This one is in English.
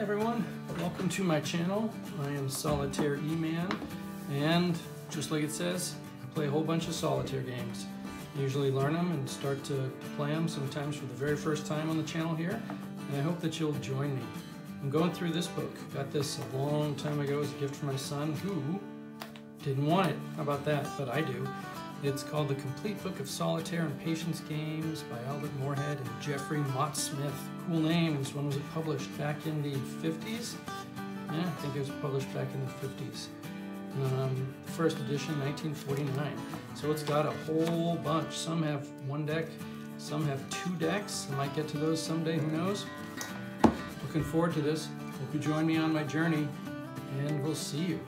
everyone, welcome to my channel. I am Solitaire E-Man, and just like it says, I play a whole bunch of solitaire games. I usually learn them and start to play them sometimes for the very first time on the channel here, and I hope that you'll join me. I'm going through this book. Got this a long time ago as a gift for my son, who didn't want it. How about that? But I do. It's called The Complete Book of Solitaire and Patience Games by Albert Morehead and Jeffrey Mott Smith. Cool name. This one was published back in the 50s. Yeah, I think it was published back in the 50s. First edition, 1949. So it's got a whole bunch. Some have one deck, some have two decks. I might get to those someday, who knows? Looking forward to this. Hope you join me on my journey, and we'll see you.